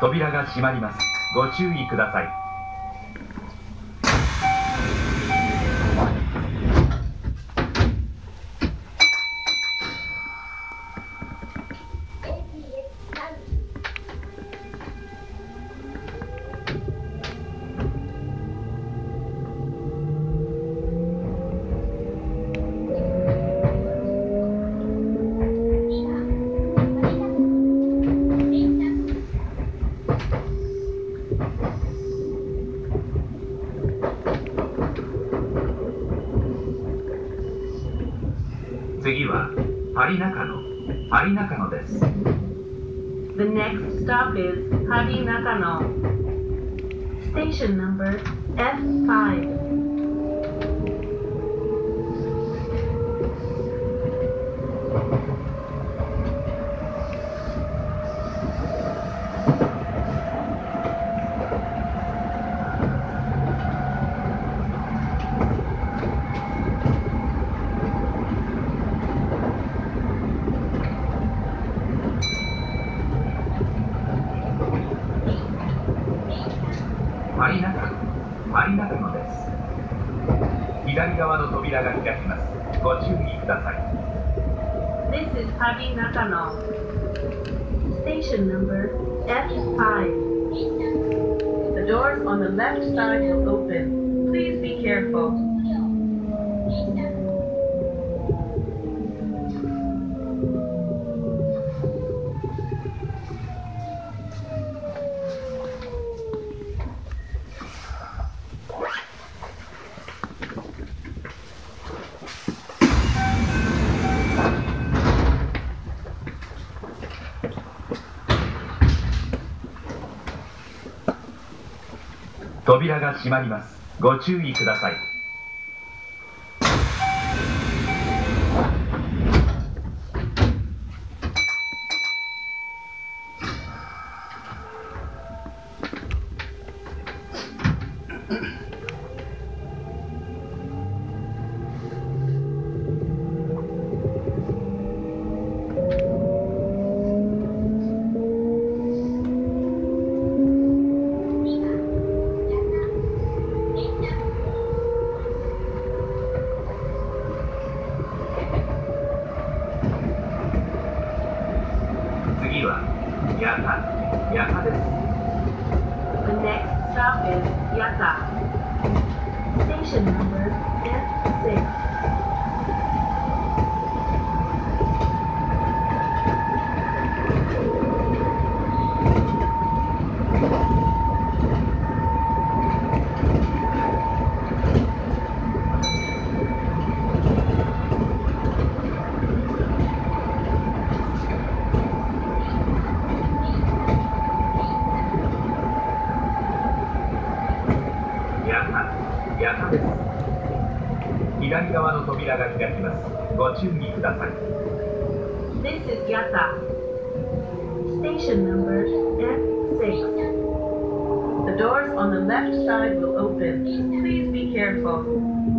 扉が閉まります。ご注意ください。 次はハリナカノです。The next stop is Harinakano. Station number F5. ハリナカノです。左側の扉が開きます。ご注意ください。This is Harinakano. Station number F5. The doors on the left side will open. Please be careful. 扉が閉まります。ご注意ください。Yataです。The next stop is Yata. Station number F6. 左側の扉が開きます。ご注意ください。This is Yata. Station number F6. The doors on the left side will open. Please be careful.